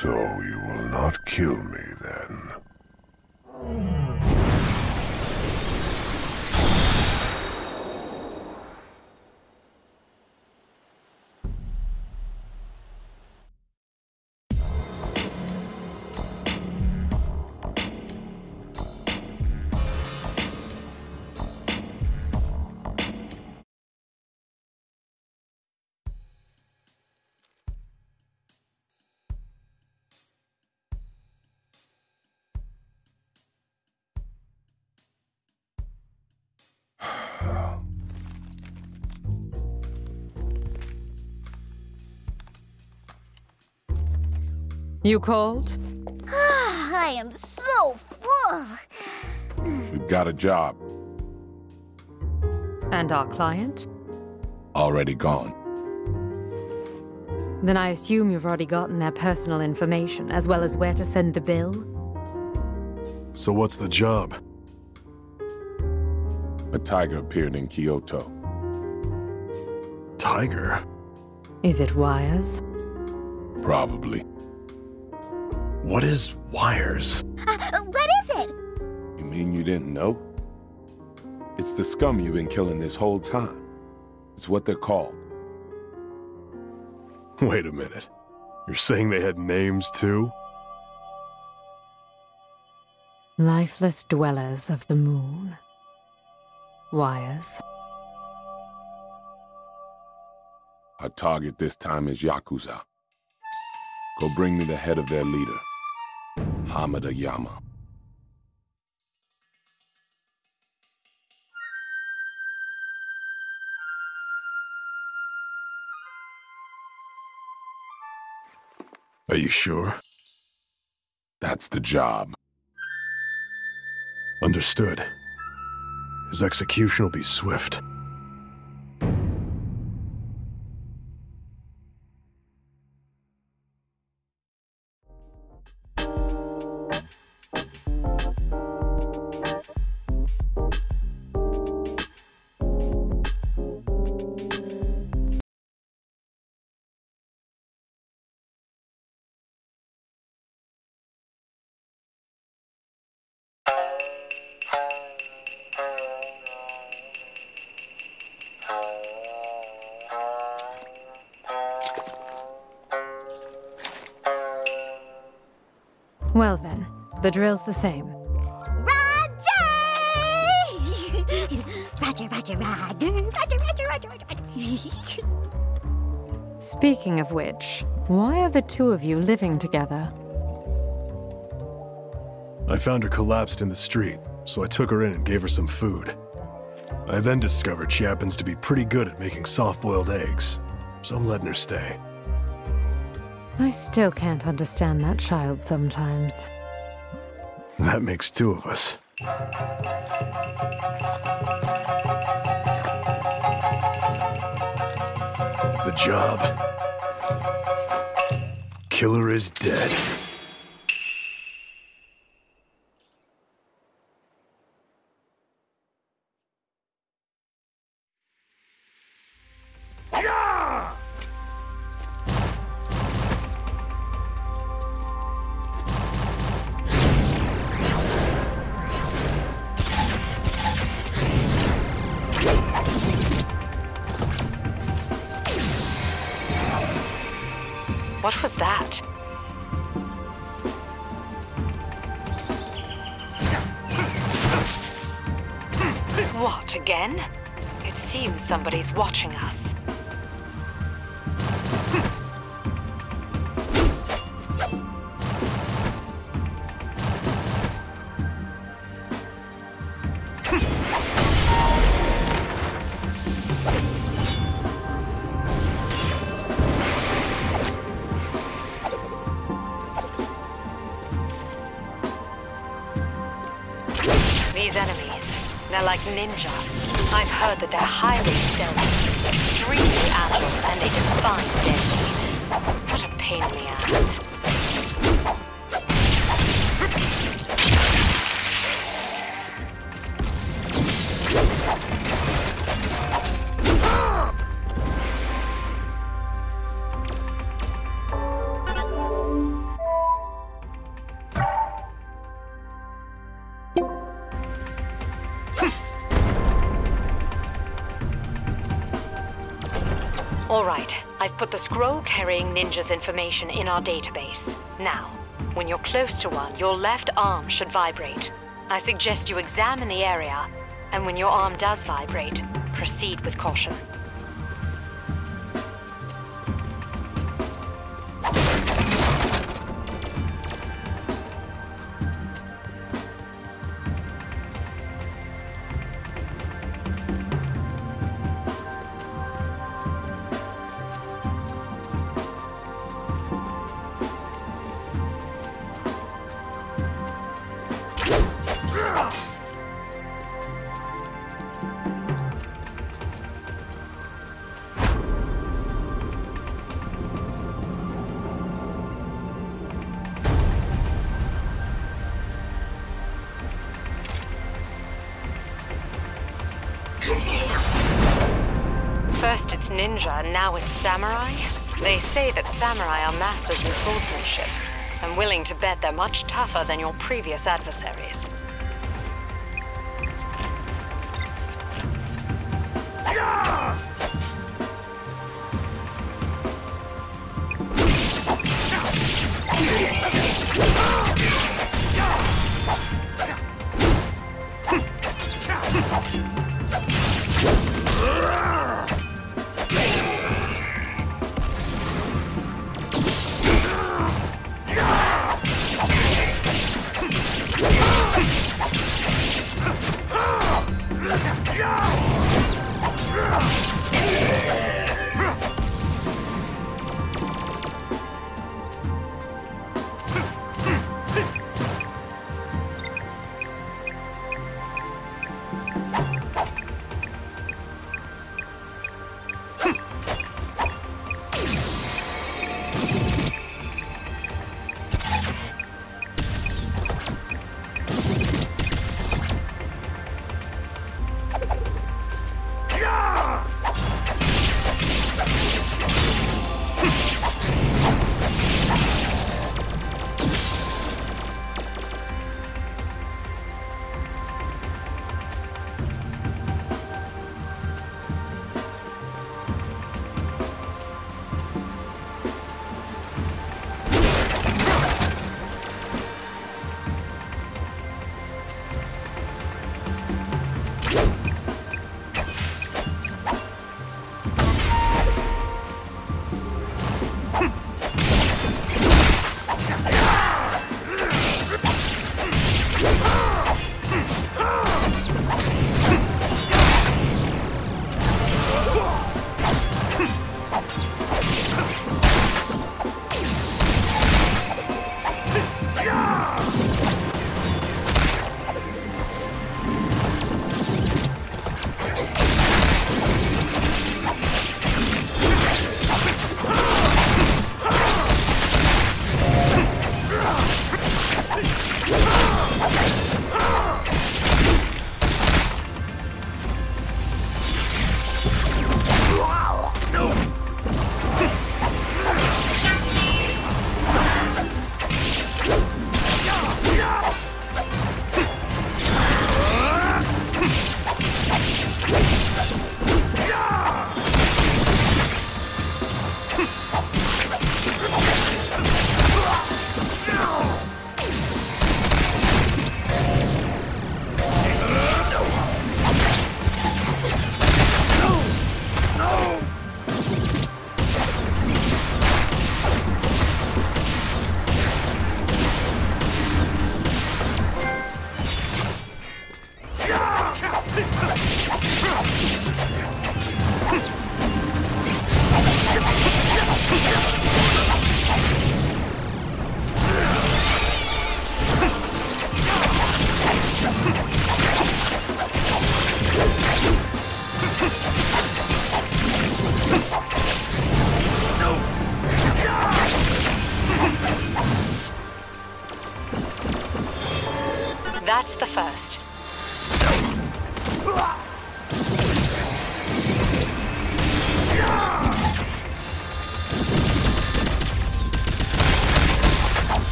So you will not kill me, then? You called? I am so full. You've got a job. And our client? Already gone. Then I assume you've already gotten their personal information, as well as where to send the bill? So what's the job? A tiger appeared in Kyoto. Tiger? Is it WIRES? Probably. What is WIRES? What is it? You mean you didn't know? It's the scum you've been killing this whole time. It's what they're called. Wait a minute. You're saying they had names too? Lifeless dwellers of the moon. WIRES. Our target this time is Yakuza. Go bring me the head of their leader. Hamada Yama. Are you sure? That's the job. Understood. His execution will be swift. Well then, the drill's the same. Roger! Roger, Roger, Roger, Roger, Roger, Roger, Roger. Speaking of which, why are the two of you living together? I found her collapsed in the street, so I took her in and gave her some food. I then discovered she happens to be pretty good at making soft-boiled eggs, so I'm letting her stay. I still can't understand that child sometimes. That makes two of us. The job. Killer is dead. What was that? What, again? It seems somebody's watching us. Like ninja. I've heard that they're highly stealthy, extremely agile, and they defy death. What a pain in the ass. Put the scroll-carrying ninja's information in our database. Now, when you're close to one, your left arm should vibrate. I suggest you examine the area, and when your arm does vibrate, proceed with caution. Ninja, now it's samurai? They say that samurai are masters in swordsmanship. I'm willing to bet they're much tougher than your previous adversaries.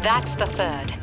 That's the third.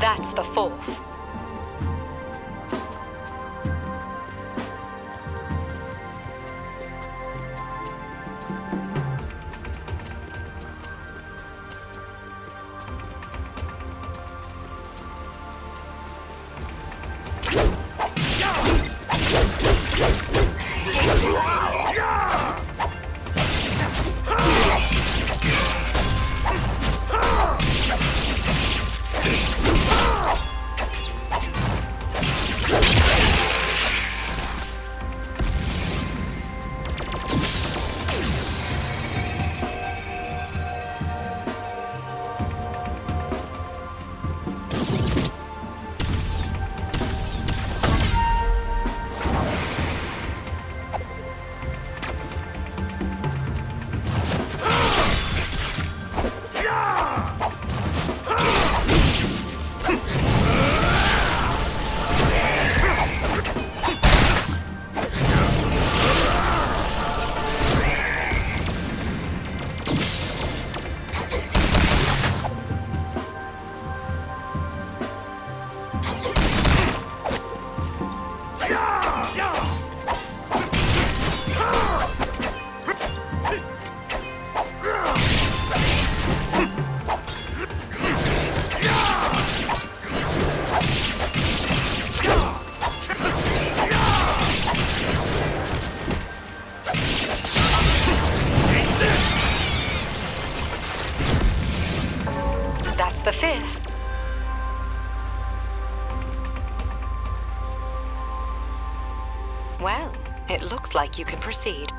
That's the fourth. You can proceed.